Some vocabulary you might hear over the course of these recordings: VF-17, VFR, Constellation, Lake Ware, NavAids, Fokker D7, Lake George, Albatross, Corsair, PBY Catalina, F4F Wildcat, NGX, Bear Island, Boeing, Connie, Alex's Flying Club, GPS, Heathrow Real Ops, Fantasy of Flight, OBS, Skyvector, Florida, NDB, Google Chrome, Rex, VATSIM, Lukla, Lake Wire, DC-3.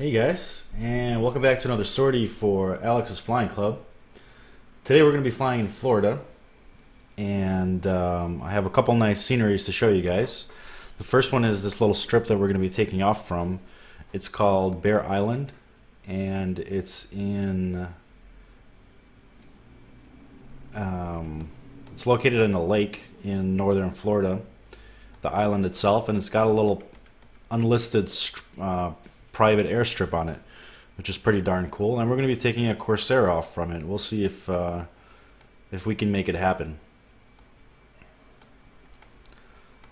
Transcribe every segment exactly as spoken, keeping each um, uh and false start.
Hey guys, and welcome back to another sortie for Alex's Flying Club. Today we're going to be flying in Florida, and um, I have a couple nice sceneries to show you guys. The first one is this little strip that we're going to be taking off from. It's called Bear Island, and it's in... Um, it's located in a lake in northern Florida, the island itself, and it's got a little unlisted uh, private airstrip on it, which is pretty darn cool. And we're going to be taking a Corsair off from it. We'll see if uh, if we can make it happen.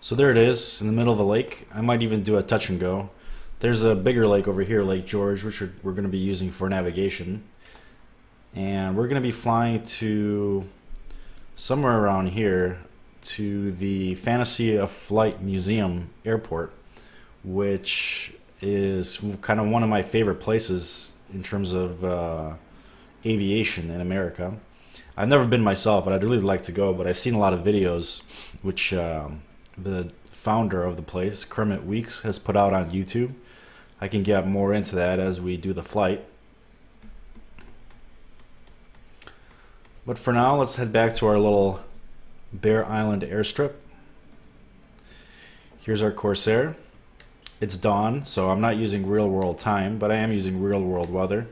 So there it is, in the middle of the lake. I might even do a touch and go. There's a bigger lake over here, Lake George, which we're going to be using for navigation. And we're going to be flying to somewhere around here to the Fantasy of Flight Museum Airport, which is kind of one of my favorite places in terms of uh, aviation in America. I've never been myself, but I'd really like to go, but I've seen a lot of videos, which um, the founder of the place, Kermit Weeks, has put out on YouTube. I can get more into that as we do the flight. But for now, let's head back to our little Bear Island airstrip. Here's our Corsair. It's dawn, so I'm not using real world time, but I am using real world weather.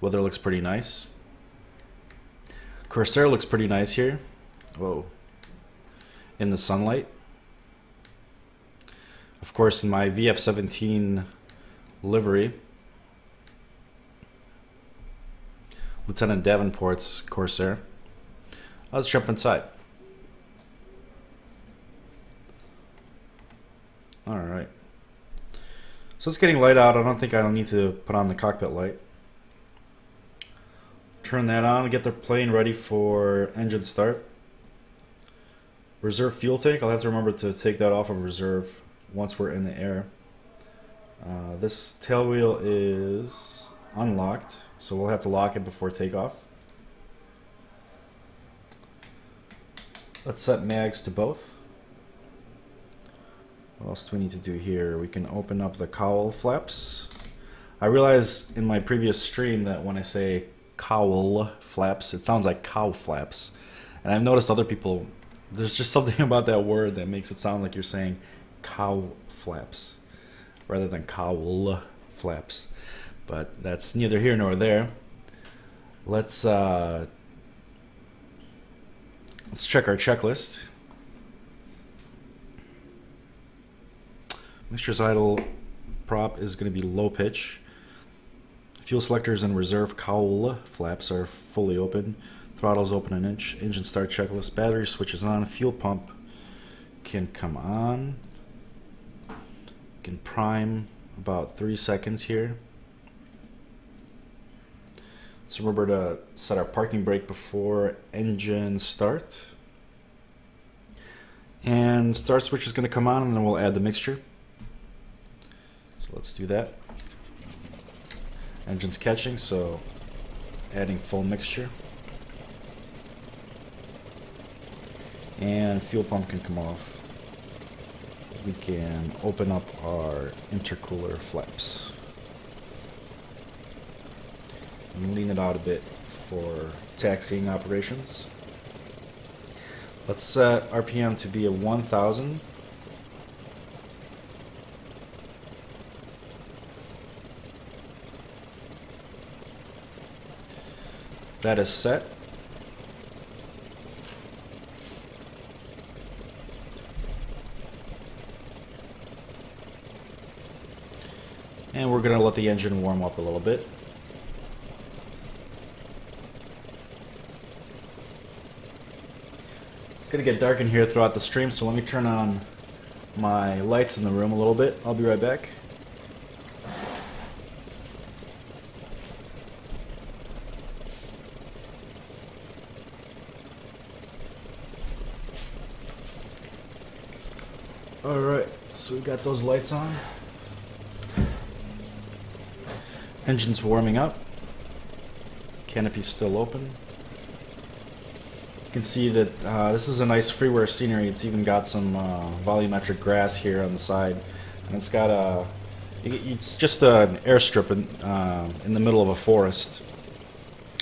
Weather looks pretty nice. Corsair looks pretty nice here. Whoa. In the sunlight. Of course, in my V F seventeen livery. Lieutenant Davenport's Corsair. Let's jump inside. All right. So it's getting light out. I don't think I need to put on the cockpit light. Turn that on. Get the plane ready for engine start. Reserve fuel tank. I'll have to remember to take that off of reserve once we're in the air. Uh, this tailwheel is unlocked, so we'll have to lock it before takeoff. Let's set mags to both. What else do we need to do here? We can open up the cowl flaps. I realized in my previous stream that when I say cowl flaps, it sounds like cow flaps. And I've noticed other people, there's just something about that word that makes it sound like you're saying cow flaps rather than cowl flaps. But that's neither here nor there. Let's uh, let's check our checklist. Mixture's idle prop is going to be low pitch. Fuel selectors and reserve cowl flaps are fully open. Throttle's open an inch. Engine start checklist. Battery switches on. Fuel pump can come on. You can prime about three seconds here. So remember to set our parking brake before engine start. And start switch is going to come on, and then we'll add the mixture. So let's do that. Engine's catching, so adding full mixture. And fuel pump can come off. We can open up our intercooler flaps. And lean it out a bit for taxiing operations. Let's set R P M to be a one thousand. That is set. And we're going to let the engine warm up a little bit. It's gonna get dark in here throughout the stream, so let me turn on my lights in the room a little bit. I'll be right back. All right, so we got those lights on. Engine's warming up. Canopy's still open. You can see that uh, this is a nice freeware scenery. It's even got some uh, volumetric grass here on the side, and it's got a It's just an airstrip in, uh, in the middle of a forest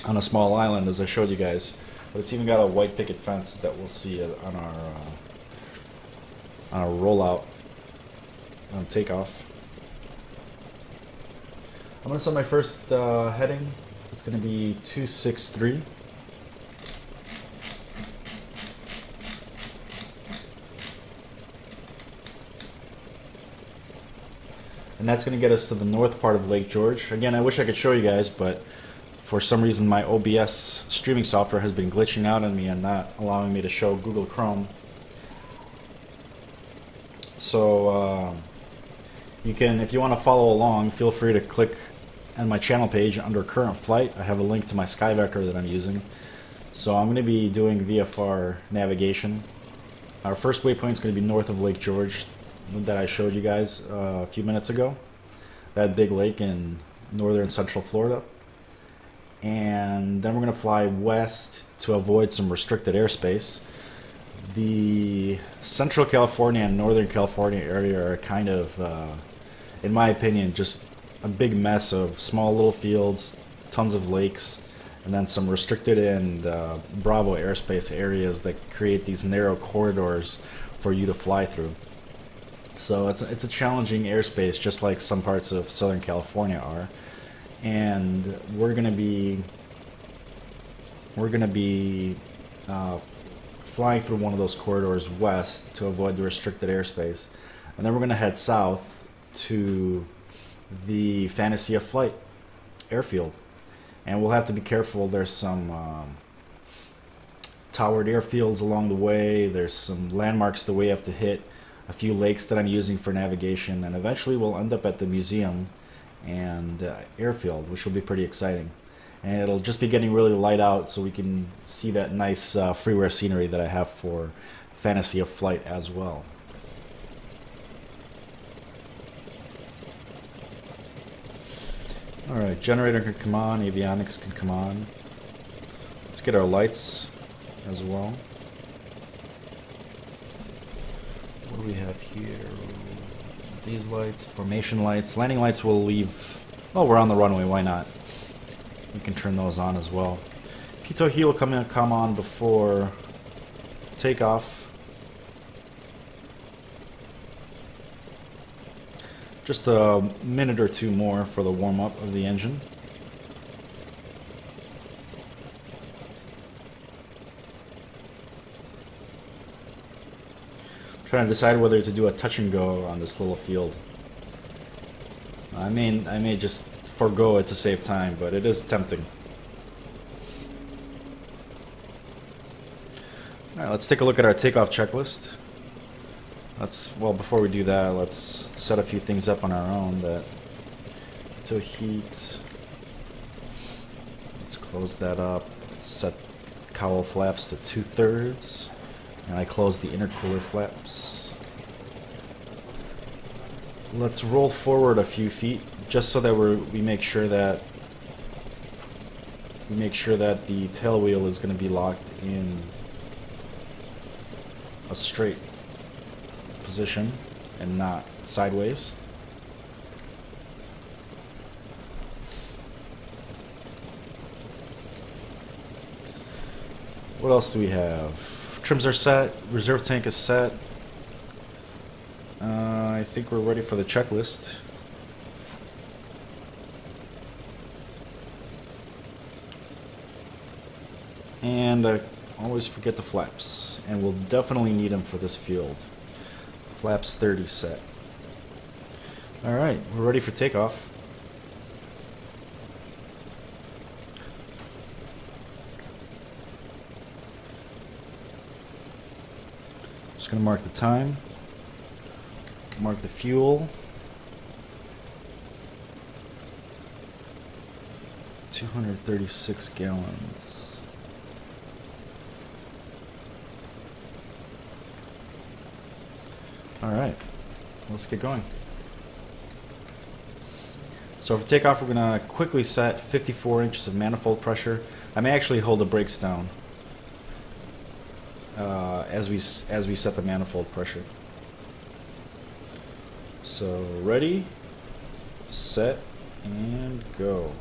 on a small island, as I showed you guys. But it's even got a white picket fence that we'll see on our, uh, on our rollout, on takeoff. I'm going to set my first uh, heading. It's going to be two six three. And that's going to get us to the north part of Lake George. Again, I wish I could show you guys, but for some reason my O B S streaming software has been glitching out on me and not allowing me to show Google Chrome. So uh, you can, if you want to follow along, feel free to click on my channel page under current flight. I have a link to my Skyvector that I'm using. So I'm going to be doing V F R navigation. Our first waypoint is going to be north of Lake George, that I showed you guys uh, a few minutes ago, that big lake in northern central Florida. And then we're going to fly west to avoid some restricted airspace. The central California and northern California area are kind of, uh, in my opinion, just a big mess of small little fields, tons of lakes, and then some restricted and uh, Bravo airspace areas that create these narrow corridors for you to fly through. So it's a, it's a challenging airspace, just like some parts of Southern California are, and we're gonna be we're gonna be uh, flying through one of those corridors west to avoid the restricted airspace, and then we're gonna head south to the Fantasy of Flight airfield, and we'll have to be careful. There's some um, towered airfields along the way. There's some landmarks that we have to hit. A few lakes that I'm using for navigation, and eventually we'll end up at the museum and uh, airfield, which will be pretty exciting. And it'll just be getting really light out so we can see that nice uh, freeware scenery that I have for Fantasy of Flight as well. Alright, generator can come on, avionics can come on. Let's get our lights as well. What do we have here? These lights, formation lights, landing lights will leave. Oh, we're on the runway, why not? We can turn those on as well. Pitot Heat will come in, come on before takeoff. Just a minute or two more for the warm-up of the engine. Trying to decide whether to do a touch and go on this little field. I mean, I may just forego it to save time, but it is tempting. Alright, let's take a look at our takeoff checklist. Let's, well, before we do that, let's set a few things up on our own. That Keto Heat. Let's close that up. Let's set cowl flaps to two thirds. And I close the intercooler flaps. Let's roll forward a few feet, just so that we we make sure that we make sure that the tail wheel is going to be locked in a straight position and not sideways. What else do we have? Trims are set, reserve tank is set. Uh, I think we're ready for the checklist. And I always forget the flaps, and we'll definitely need them for this field. Flaps thirty set. Alright, we're ready for takeoff. Gonna mark the time, mark the fuel, two hundred thirty-six gallons. All right, let's get going. So for takeoff, we're gonna quickly set fifty-four inches of manifold pressure. I may actually hold the brakes down Uh, as we as we set the manifold pressure. So ready, set, and go.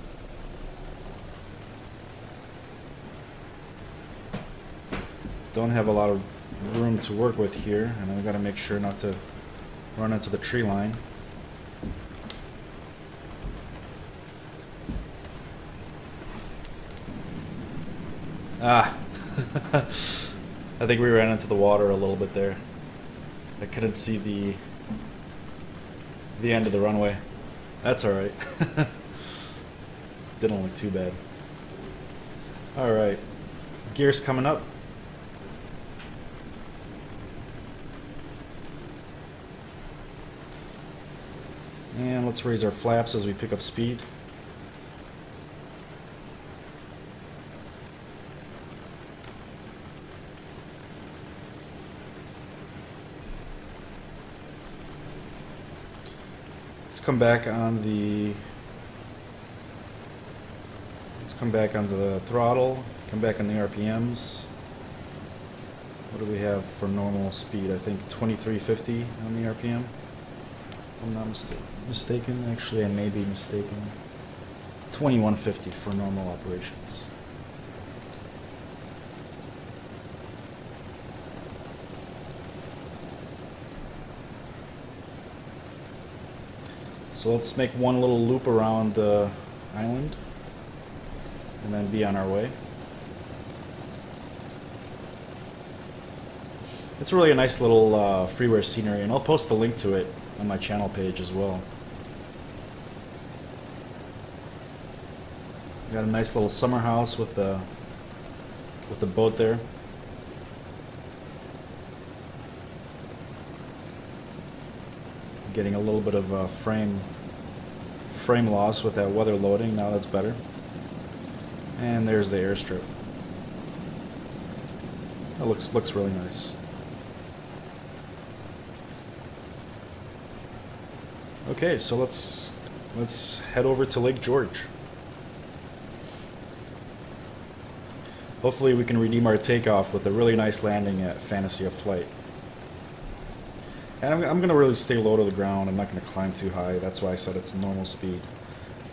Don't have a lot of room to work with here, and I've got to make sure not to run into the tree line. Ah, I think we ran into the water a little bit there. I couldn't see the the end of the runway. That's all right. Didn't look too bad. All right, gear's coming up. And let's raise our flaps as we pick up speed. Let's come back on the let's come back on the throttle, come back on the R P Ms. What do we have for normal speed? I think twenty-three fifty on the R P M. I'm not mistaken. Mistaken? Actually, I may be mistaken. twenty-one fifty for normal operations. So let's make one little loop around the island and then be on our way. It's really a nice little uh, freeware scenery, and I'll post a link to it on my channel page as well. Got a nice little summer house with the with the boat there. Getting a little bit of uh, frame frame loss with that weather loading. Now that's better. And there's the airstrip. That looks looks really nice. Okay, so let's let's head over to Lake George. Hopefully we can redeem our takeoff with a really nice landing at Fantasy of Flight. And I'm, I'm going to really stay low to the ground. I'm not going to climb too high. That's why I said it's normal speed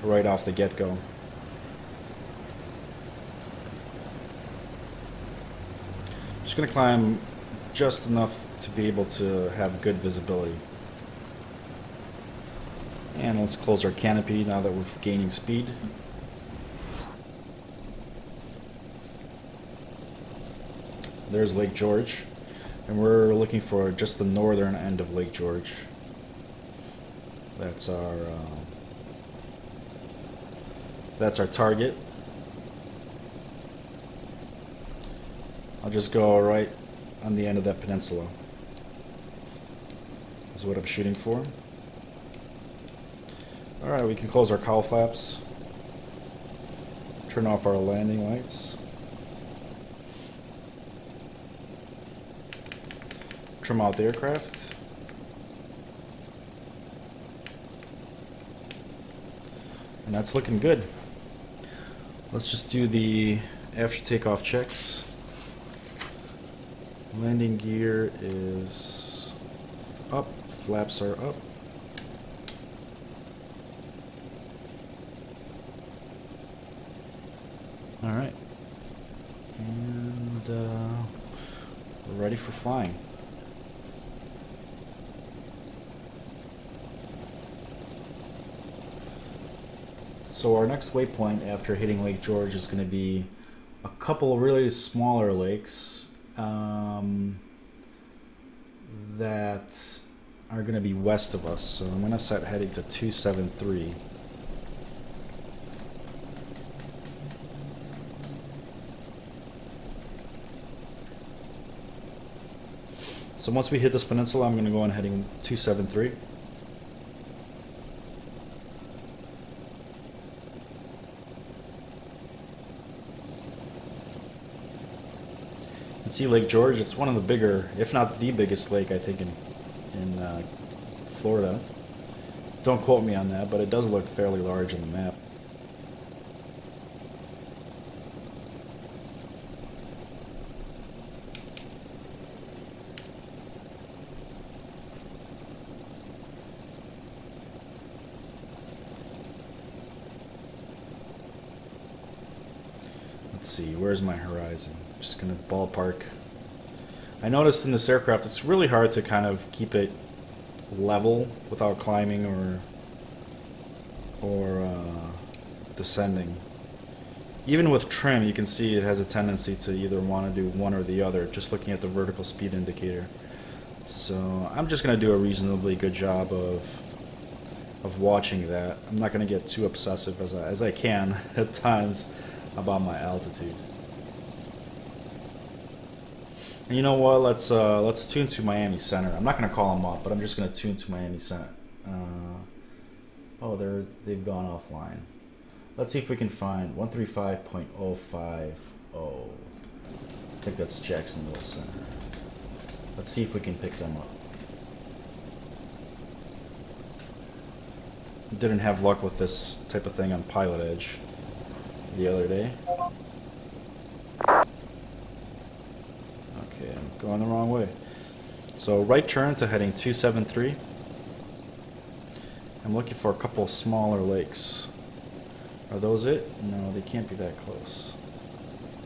right off the get-go. Just going to climb just enough to be able to have good visibility. And let's close our canopy now that we're gaining speed. There's Lake George, and we're looking for just the northern end of Lake George. That's our uh, that's our target. I'll just go right on the end of that peninsula. Is what I'm shooting for. Alright, we can close our cowl flaps, turn off our landing lights, trim out the aircraft, and that's looking good. Let's just do the after takeoff checks. Landing gear is up, flaps are up. Alright, and uh, we're ready for flying. So our next waypoint after hitting Lake George is going to be a couple really smaller lakes um, that are going to be west of us. So I'm going to set heading to two seven three. So once we hit this peninsula, I'm going to go on heading two seven three. And see Lake George, it's one of the bigger, if not the biggest lake, I think, in, in uh, Florida. Don't quote me on that, but it does look fairly large on the map. Let's see, where's my horizon? I'm just gonna ballpark. I noticed in this aircraft it's really hard to kind of keep it level without climbing or or uh, descending. Even with trim, you can see it has a tendency to either want to do one or the other, just looking at the vertical speed indicator. So I'm just going to do a reasonably good job of of watching that. I'm not going to get too obsessive as I, as I can at times about my altitude. And you know what? Let's uh, let's tune to Miami Center. I'm not going to call them up, but I'm just going to tune to Miami Center. Uh, oh, they're they've gone offline. Let's see if we can find one thirty-five point oh five oh. I think that's Jacksonville Center. Let's see if we can pick them up. Didn't have luck with this type of thing on Pilot Edge the other day. Okay, I'm going the wrong way. So right turn to heading two seven three. I'm looking for a couple smaller lakes. Are those it? No, they can't be that close.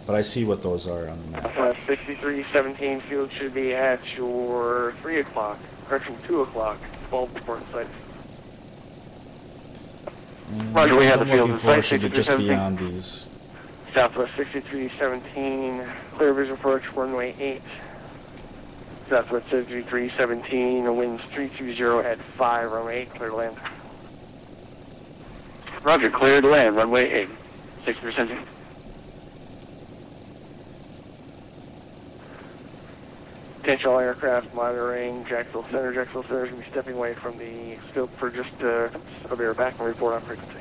But I see what those are on the map. Uh, sixty-three seventeen field should be at your three o'clock, correction, two o'clock, twelve point six. Roger, we have the field. Flight should just be on these. Southwest sixty-three seventeen, clear vision approach, runway eight. Southwest sixty-three seventeen, the wind's three two zero at five, runway eight, clear land. Roger, cleared land, runway eight, sixty percent. Potential aircraft monitoring, Jacksonville Center. Jacksonville Center is going to be stepping away from the scope for just uh, a bit back and report on frequency.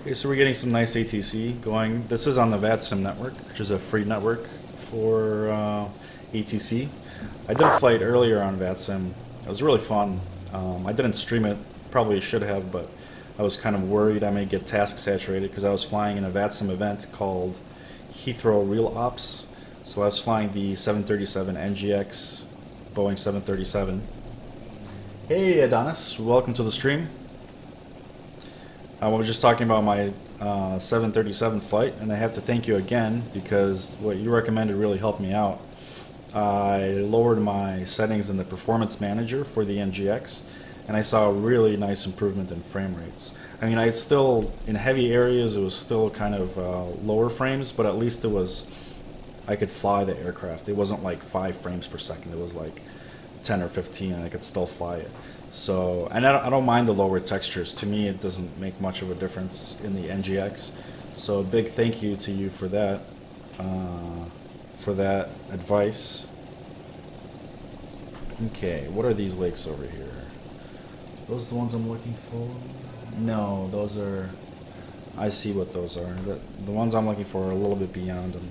Okay, so we're getting some nice A T C going. This is on the VATSIM network, which is a free network for uh, A T C. I did a flight earlier on VATSIM. It was really fun. Um, I didn't stream it, probably should have, but I was kind of worried I may get task saturated because I was flying in a VATSIM event called Heathrow Real Ops. So I was flying the seven thirty-seven N G X, Boeing seven thirty-seven. Hey Adonis, welcome to the stream. I was just talking about my uh, seven thirty-seven flight, and I have to thank you again because what you recommended really helped me out. I lowered my settings in the performance manager for the N G X, and I saw a really nice improvement in frame rates. I mean, I still, in heavy areas, it was still kind of uh, lower frames, but at least it was, I could fly the aircraft. It wasn't like five frames per second, it was like ten or fifteen, and I could still fly it. So, and I don't, I don't mind the lower textures. To me, it doesn't make much of a difference in the N G X. So a big thank you to you for that. Uh, for that advice. Okay, what are these lakes over here? Those are the ones I'm looking for? No, those are... I see what those are. The, the ones I'm looking for are a little bit beyond them.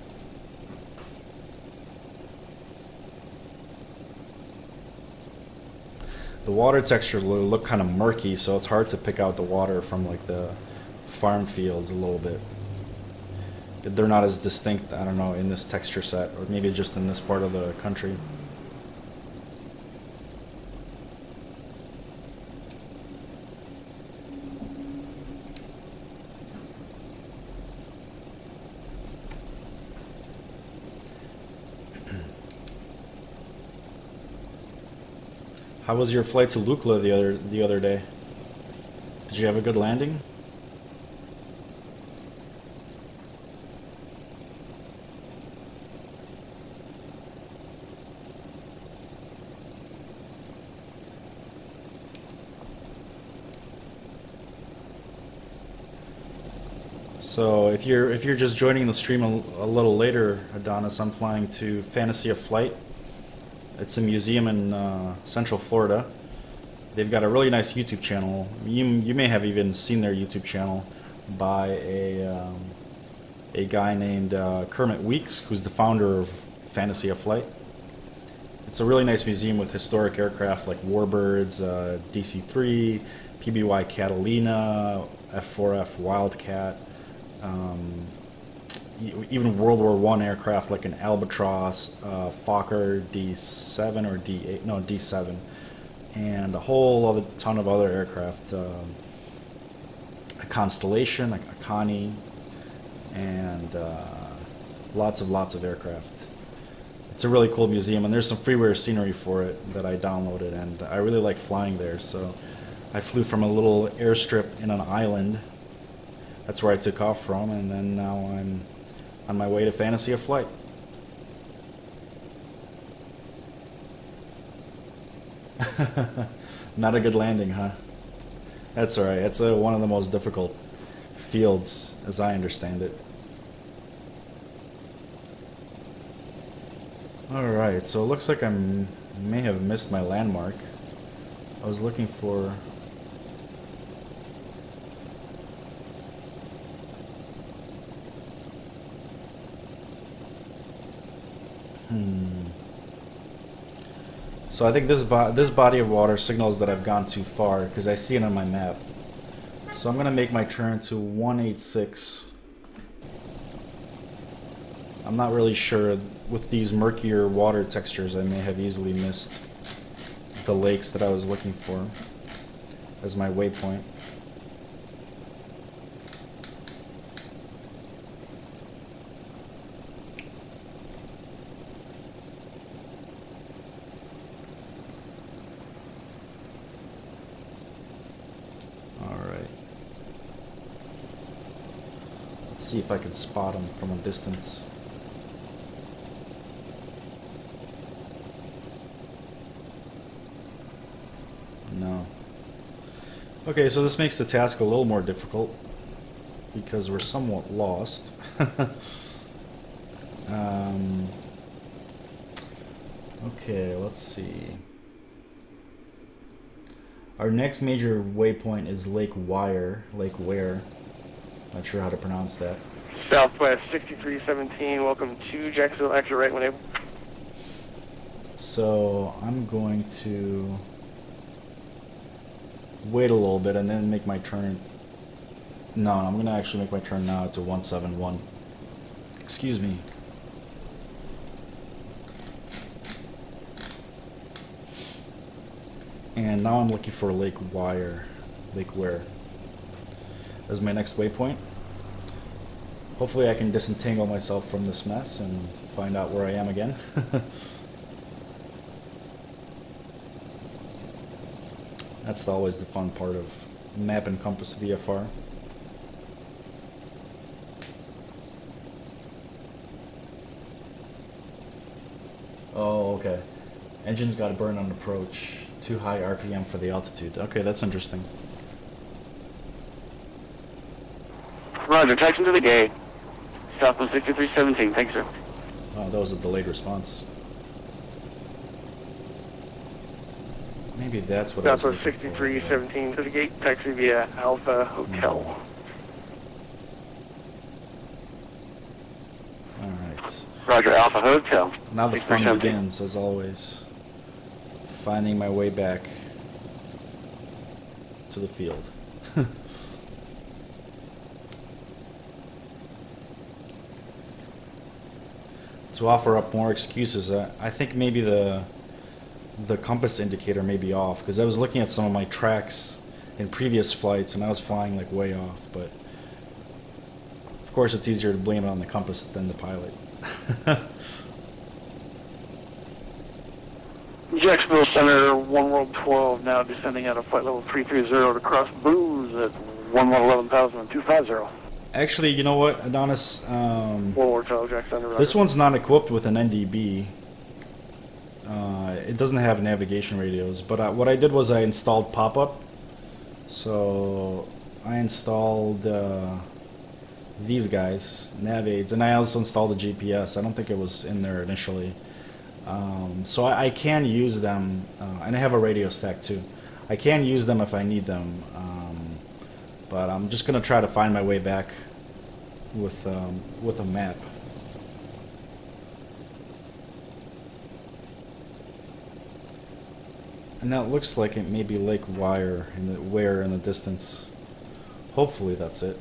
The water texture look kind of murky, so it's hard to pick out the water from like the farm fields a little bit. They're not as distinct, I don't know, in this texture set, or maybe just in this part of the country. How was your flight to Lukla the other the other day? Did you have a good landing? So if you're if you're just joining the stream a, a little later, Adonis, I'm flying to Fantasy of Flight. It's a museum in uh, Central Florida. They've got a really nice YouTube channel. You you may have even seen their YouTube channel by a um, a guy named uh, Kermit Weeks, who's the founder of Fantasy of Flight. It's a really nice museum with historic aircraft like warbirds, uh, D C three, P B Y Catalina, F four F Wildcat. Um, even World War One aircraft like an Albatross, uh, Fokker D seven or D eight, no D seven, and a whole other ton of other aircraft. Um, I Constellation, a, a Connie, and uh, lots of lots of aircraft. It's a really cool museum, and there's some freeware scenery for it that I downloaded, and I really like flying there. So I flew from a little airstrip in an island. That's where I took off from, and then now I'm on my way to Fantasy of Flight. Not a good landing, huh? That's alright. It's a, one of the most difficult fields, as I understand it. Alright, so it looks like I may have missed my landmark. I was looking for... Hmm. So I think this, bo this body of water signals that I've gone too far, because I see it on my map. So I'm going to make my turn to one eighty-six. I'm not really sure. With these murkier water textures, I may have easily missed the lakes that I was looking for as my waypoint. See if I can spot them from a distance. No. Okay, so this makes the task a little more difficult because we're somewhat lost. um, okay, let's see. Our next major waypoint is Lake Wire, Lake Ware. Not sure how to pronounce that. Southwest sixty-three seventeen, welcome to Jacksonville, exit right when able. So I'm going to wait a little bit and then make my turn. No, I'm going to actually make my turn now to one seventy-one. Excuse me. And now I'm looking for Lake Wire, Lake Ware, as my next waypoint. Hopefully I can disentangle myself from this mess and find out where I am again. That's always the fun part of map and compass V F R. Oh, okay. Engines got a burn on approach. Too high R P M for the altitude. Okay, that's interesting. Roger, traction to the gate. Southwest sixty-three seventeen, thanks, sir. Oh, that was a delayed response. Maybe that's what I was Southwest sixty-three seventeen to the gate, taxi via Alpha Hotel. No. Alright. Roger, Alpha Hotel. Now the fun begins, as always. Finding my way back to the field. To offer up more excuses, uh, I think maybe the the compass indicator may be off, because I was looking at some of my tracks in previous flights and I was flying like way off, but of course it's easier to blame it on the compass than the pilot. Jacksonville Center, one world twelve, now descending out of flight level three three zero to cross booms at one world eleven thousand two fifty. Actually, you know what, Adonis, um, this one's not equipped with an N D B. Uh, it doesn't have navigation radios, but I, what I did was I installed pop-up. So I installed uh, these guys, NavAids, and I also installed the G P S. I don't think it was in there initially. Um, so I, I can use them, uh, and I have a radio stack too. I can use them if I need them. Um, But I'm just gonna try to find my way back with um, with a map. And that looks like it may be Lake Wire in the where in the distance. Hopefully that's it.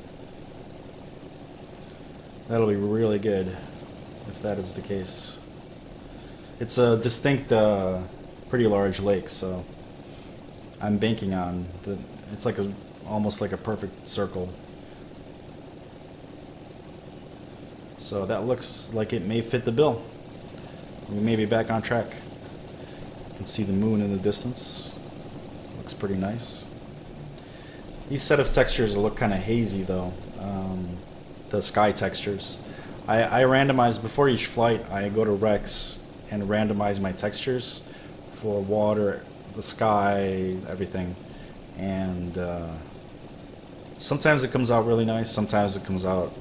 That'll be really good if that is the case. It's a distinct, uh, pretty large lake, so I'm banking on the. It's like a almost like a perfect circle. So that looks like it may fit the bill. We may be back on track. You can see the moon in the distance. Looks pretty nice. These set of textures look kind of hazy though. Um, the sky textures. I, I randomize before each flight. I go to Rex and randomize my textures for water, the sky, everything. And uh, sometimes it comes out really nice. Sometimes it comes out